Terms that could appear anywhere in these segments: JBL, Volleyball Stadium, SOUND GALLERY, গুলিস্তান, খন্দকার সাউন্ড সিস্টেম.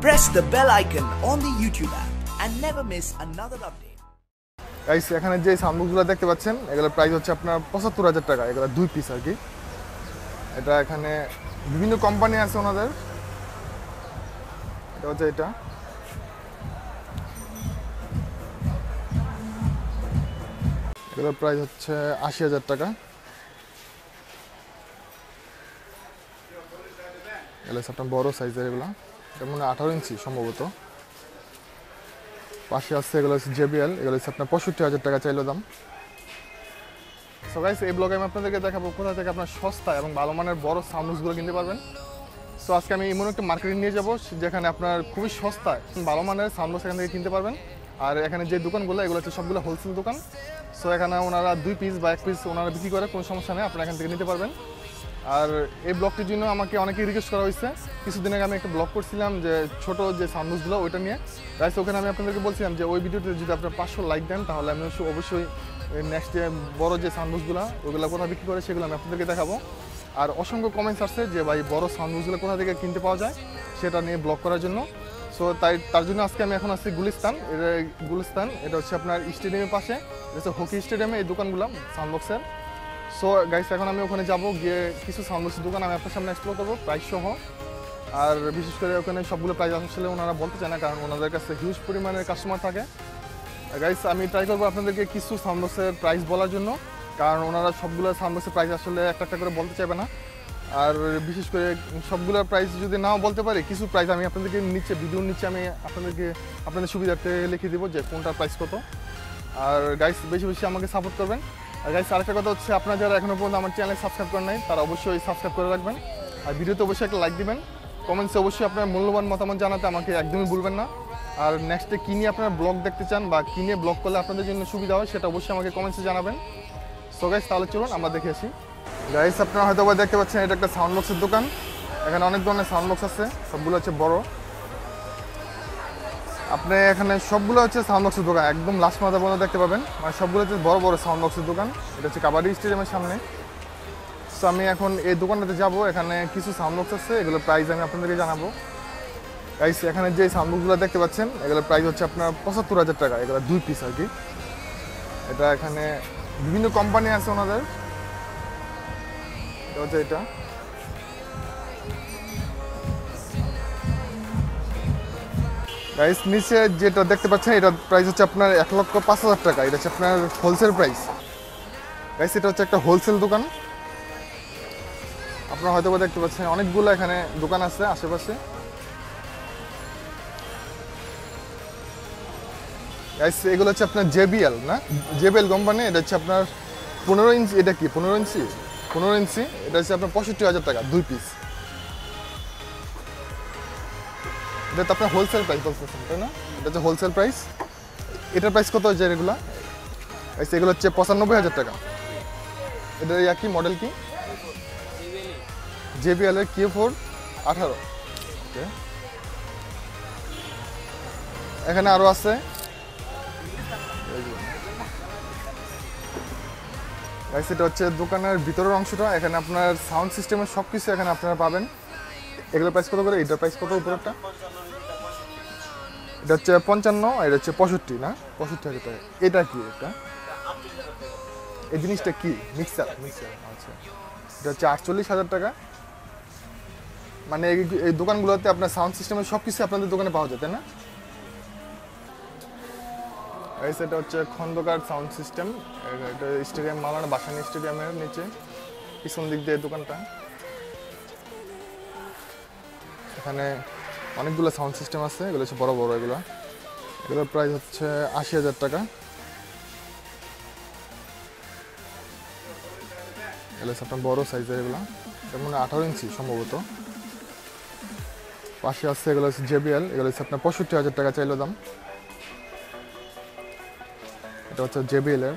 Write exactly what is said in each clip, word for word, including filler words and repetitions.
press the bell icon on the YouTube app and never miss another update. Guys, এখানে যে সামগ্রীগুলো দেখতে পাচ্ছেন এগুলোর প্রাইস হচ্ছে আপনার পঁচাত্তর হাজার টাকা। এগুলা দুই পিস আর কি। এটা এখানে বিভিন্ন কোম্পানি আছে ওনাদের। এটা হচ্ছে এটা। এগুলোর প্রাইস হচ্ছে আশি হাজার টাকা। এগুলো সবটাম বড় সাইজের এগুলা। যেমন আঠারো ইঞ্চি সম্ভবত। পাশে আছে এগুলো হচ্ছে জে বি এল, এগুলো হচ্ছে আপনার পঁয়ষট্টি হাজার টাকা চাইলো দাম। সো গাইস, এই ব্লগে আমি আপনাদেরকে দেখাবো কোথা থেকে আপনার সস্তা এবং ভালো মানের বড় সাউন্ডগুলো কিনতে পারবেন। সো আজকে আমি এমন একটা মার্কেটে নিয়ে যাবো যেখানে আপনার খুবই সস্তায় ভালো মানের সাউন্ড সেখান থেকে কিনতে পারবেন। আর এখানে যে দোকানগুলো এগুলো হচ্ছে সবগুলো হোলসেল দোকান। সো এখানে ওনারা দুই পিস বা এক পিস ওনারা বিক্রি করে, কোনো সমস্যা নেই, আপনারা এখান থেকে নিতে পারবেন। আর এই ব্লগটির জন্য আমাকে অনেকেই রিকোয়েস্ট করা হয়েছে। কিছুদিন আগে আমি একটা ব্লগ করছিলাম যে ছোটো যে সাউন্ডগুলো ওইটা নিয়ে, তাই ওখানে আমি আপনাদেরকে বলছিলাম যে ওই ভিডিওতে যদি আপনার পাঁচশো লাইক দেন তাহলে আমি অবশ্যই নেক্সট যে বড়ো যে সাউন্ডগুলো ওইগুলো কোথায় বিক্রি করে সেগুলো আমি আপনাদেরকে দেখাবো। আর অসংখ্য কমেন্টস আসছে যে ভাই বড়ো সাউন্ডগুলো কোথা থেকে কিনতে পাওয়া যায় সেটা নিয়ে ব্লগ করার জন্য। সো তাই তার জন্য আজকে আমি এখন আসছি গুলিস্তান। এটা গুলিস্তান, এটা হচ্ছে আপনার স্টেডিয়ামের পাশে, এটা হচ্ছে হকি স্টেডিয়ামে এই দোকানগুলো সাউন্ডবক্সের। সো গাইস, এখন আমি ওখানে যাবো, গিয়ে কিছু সাউন্ডবক্সের দোকান আমি আপনার সামনে এক্সপ্লোর করবো প্রাইস সহ। আর বিশেষ করে ওখানে সবগুলো প্রাইস আসলে ওনারা বলতে চায় না, কারণ ওনাদের কাছে হিউজ পরিমাণের কাস্টমার থাকে। গাইস, আমি ট্রাই করবো আপনাদেরকে কিছু সাউন্ডবক্সের প্রাইস বলার জন্য, কারণ ওনারা সবগুলো সাউন্ডবক্সের প্রাইস আসলে একটা একটা করে বলতে চাইবে না। আর বিশেষ করে সবগুলো প্রাইস যদি নাও বলতে পারি, কিছু প্রাইস আমি আপনাদেরকে নিচে ভিডিওর নিচে আমি আপনাদেরকে আপনাদের সুবিধার্থে লিখে দেবো যে কোনটার প্রাইস কত। আর গাইস, বেশি বেশি আমাকে সাপোর্ট করবেন। আর গাইস, আরেকটা কথা হচ্ছে, আপনারা যারা এখনও পর্যন্ত আমার চ্যানেল সাবস্ক্রাইব করেন নাই তারা অবশ্যই সাবস্ক্রাইব করে রাখবেন। আর ভিডিওতে অবশ্যই একটা লাইক দিবেন। কমেন্টসে অবশ্যই আপনার মূল্যবান মতামত জানাতে আমাকে একদমই ভুলবেন না। আর নেক্সটে কী নিয়ে আপনারা ব্লগ দেখতে চান বা কী নিয়ে ব্লগ করলে আপনাদের জন্য সুবিধা হয় সেটা অবশ্যই আমাকে কমেন্টসে জানাবেন। সো গাইস, তাহলে চলুন আমরা দেখে আসি। গাইস, আপনারা হয়তো আবার দেখতে পাচ্ছেন এটা একটা সাউন্ড বক্সের দোকান। এখানে অনেক ধরনের সাউন্ড বক্স আছে, সবগুলো হচ্ছে বড়ো। আপনি এখানে সবগুলো হচ্ছে সাউন্ড বক্সের দোকান, একদম লাস্ট মাথা পর্যন্ত দেখতে পাবেন, মানে সবগুলো হচ্ছে বড়ো বড়ো সাউন্ড বক্সের দোকান। এটা হচ্ছে কাবাডি স্টেডিয়ামের সামনে। সো আমি এখন এই দোকানটাতে যাবো, এখানে কিছু সাউন্ড বক্স আছে, এগুলোর প্রাইস আমি আপনাদেরকে জানাবো। গাইস, এখানে যে সাউন্ড বক্সগুলো দেখতে পাচ্ছেন এগুলোর প্রাইস হচ্ছে আপনার পঁচাত্তর হাজার টাকা। এগুলো দুই পিস আর কি। এটা এখানে বিভিন্ন কোম্পানি আছে ওনাদের। এটা হচ্ছে এটা। গাইস, নিচে যেটা দেখতে পাচ্ছেন এটার প্রাইস হচ্ছে আপনার এক লক্ষ পাঁচ হাজার টাকা। এটা হচ্ছে আপনার হোলসেল প্রাইস। গাইস, এটা হচ্ছে একটা হোলসেল দোকান। আপনারা হয়তো দেখতে পাচ্ছেন অনেকগুলো এখানে দোকান আছে আশেপাশে। গাইস, এগুলো হচ্ছে আপনার জে বি এল না, জে বি এল কোম্পানি। এটা হচ্ছে আপনার পনেরো ইঞ্চি, এটা কি পনেরো ইঞ্চি পনেরো ইঞ্চি এটা হচ্ছে আপনার পঁয়ষট্টি হাজার টাকা দুই পিস। এটা তো আপনার হোলসেল প্রাইস বলতেছেন তাই না? এটা হচ্ছে হোলসেল প্রাইস। এটার প্রাইস কত হচ্ছে এগুলো? গাইস, এগুলো হচ্ছে পঁচানব্বই হাজার টাকা। এটা কি মডেল কি? জে বি এল এর কিউ ফোর আঠারো। ওকে, এখানে আরও আছে। গাইস, এটা হচ্ছে দোকানের ভিতরের অংশটা। এখানে আপনার সাউন্ড সিস্টেমের সব কিছু এখানে আপনারা পাবেন। এগুলোর প্রাইস কত করে? এটার প্রাইস কত উপরেরটা? এটা হচ্ছে পঞ্চান্ন, এটা হচ্ছে পঁয়ষট্টি না, পঁয়ষট্টি হাজার টাকা। এটা কি? এটা এই জিনিসটা কি? মিক্সার। মিক্সার আচ্ছা। এটা হচ্ছে আটচল্লিশ হাজার টাকা। মানে এই দোকানগুলোতে আপনার সাউন্ড সিস্টেমের সব কিছু আপনাদের দোকানে পাওয়া যায় তাই না? গাইস, এটা হচ্ছে খন্দকার সাউন্ড সিস্টেম। এটা স্টেডিয়াম মালানা বাসানি স্টেডিয়ামের নিচে পিছন দিক দিয়ে দোকানটা। এখানে অনেকগুলো সাউন্ড সিস্টেম আছে, এগুলো হচ্ছে বড়ো বড়ো। এগুলো এগুলোর প্রাইস হচ্ছে আশি হাজার টাকা। এগুলো হচ্ছে আপনার বড়ো সাইজের, এগুলো যেমন আঠারো ইঞ্চি সম্ভবত। পাশে আছে এগুলো হচ্ছে জে বি এল, এগুলো হচ্ছে আপনার পঁয়ষট্টি হাজার টাকা চাইলো দাম। এটা হচ্ছে জে বি এল এর।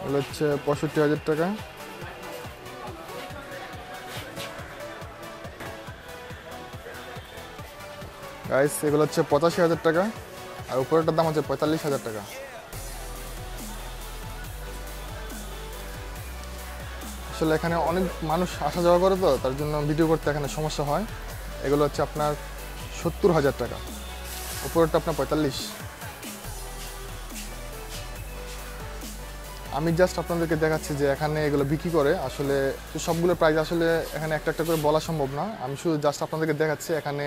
এগুলো হচ্ছে পঁয়ষট্টি হাজার টাকা। গাইস, এগুলো হচ্ছে পঁচাশি হাজার টাকা। আর উপরেটার দাম হচ্ছে পঁয়তাল্লিশ হাজার টাকা। আসলে এখানে অনেক মানুষ আসা যাওয়া করে তো তার জন্য ভিডিও করতে এখানে সমস্যা হয়। এগুলো হচ্ছে আপনার সত্তর হাজার টাকা, উপরেরটা আপনার পঁয়তাল্লিশ। আমি জাস্ট আপনাদেরকে দেখাচ্ছি যে এখানে এগুলো বিক্রি করে। আসলে সবগুলো প্রাইস আসলে এখানে একটা একটা করে বলা সম্ভব না, আমি শুধু জাস্ট আপনাদেরকে দেখাচ্ছি এখানে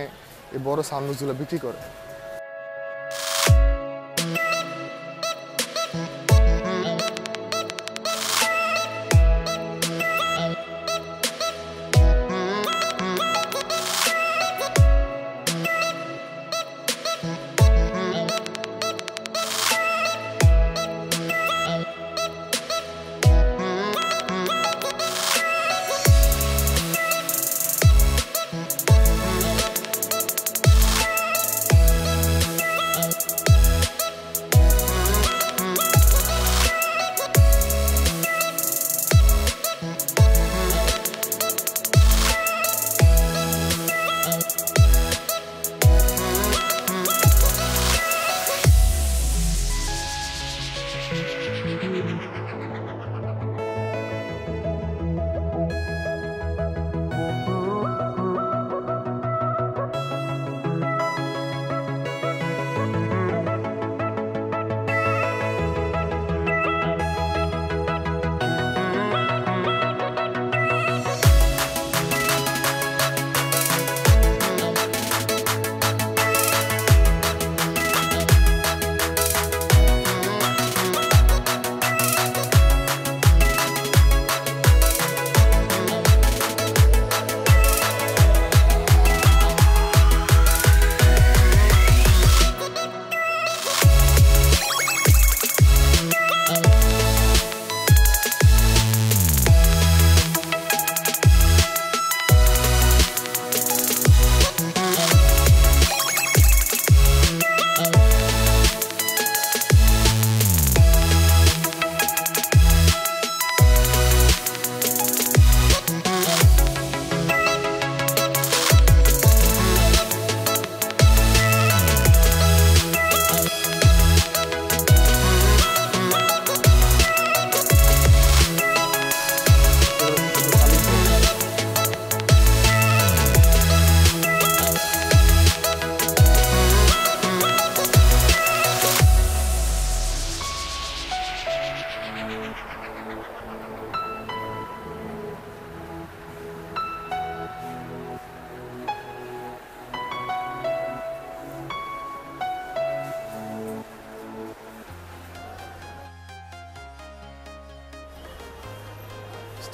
এই বড় সানগ্লাসগুলো বিক্রি করে।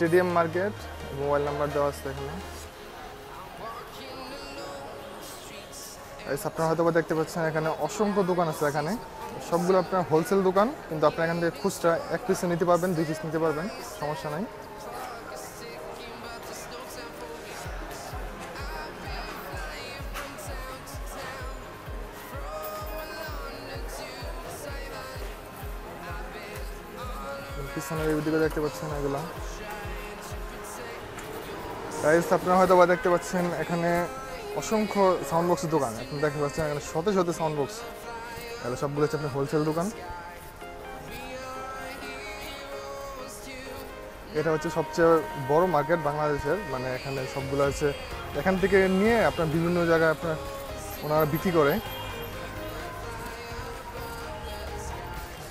स्टेडियम मार्केट मोबाइल नंबर देव अपना देखते असंख्य दुकान आखने सबगुलो अपना होलसेल दुकान क्योंकि अपना एखान खुचरा एक पिस नीते दो पिस नीते समस्या नहीं। পিছনে দেখতে পাচ্ছেন এগুলো গাইস, আপনারা হয়তো দেখতে পাচ্ছেন এখানে অসংখ্য সাউন্ড বক্সের দোকান। আপনারা দেখতে পাচ্ছেন এখানে শত শত সাউন্ড বক্স, এগুলো সবগুলো হচ্ছে আপনার হোলসেল দোকান। এটা হচ্ছে সবচেয়ে বড় মার্কেট বাংলাদেশের, মানে এখানে সবগুলো আছে এখান থেকে নিয়ে আপনার বিভিন্ন জায়গায় আপনার ওনারা বিক্রি করে।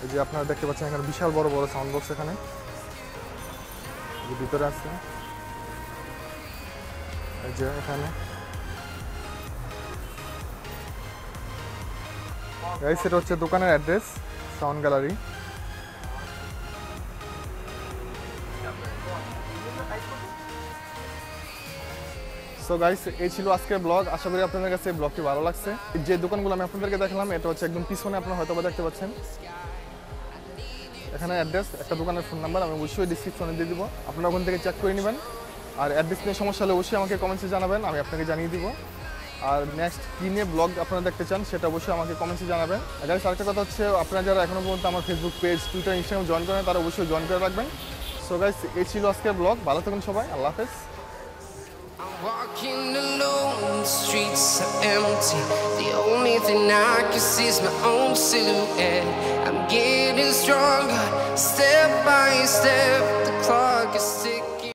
এই যে আপনারা দেখতে পাচ্ছেন এখানে বিশাল বড় বড় সাউন্ড বক্স এখানে ভিতরে আছে। এই যে এখানে গাইস এটা হচ্ছে দোকানের address, sound gallery. So guys এই ছিল আজকের ব্লগ, আশা করি আপনাদের কাছে এই ব্লগটি ভালো লাগছে। যে দোকানগুলো আমি আপনাদেরকে দেখালাম এটা হচ্ছে একদম পিছনে, আপনারা হয়তো দেখতে পাচ্ছেন এখানে অ্যাড্রেস, একটা দোকানের ফোন নাম্বার আমি অবশ্যই ডিসক্রিপশনে দিয়ে দিব, আপনারা ওখান থেকে চেক করে নেবেন। আর অ্যাড্রেস নিয়ে সমস্যা হলে অবশ্যই আমাকে কমেন্টসে জানাবেন, আমি আপনাকে জানিয়ে দিব। আর নেক্সট কী নিয়ে ব্লগ আপনারা দেখতে চান সেটা অবশ্যই আমাকে কমেন্টসে জানাবেন। আর আরেকটা কথা হচ্ছে আপনারা যারা এখনও পর্যন্ত আমার Facebook page, Twitter, Instagram join করেন তারা অবশ্যই জয়েন করে রাখবেন। সো গাইস এই ছিল আজকের ব্লগ, ভালো থাকুন সবাই, আল্লাহ হাফেজ। Walking alone, the streets are empty. The only thing I can see is my own silhouette. I'm getting stronger, step by step.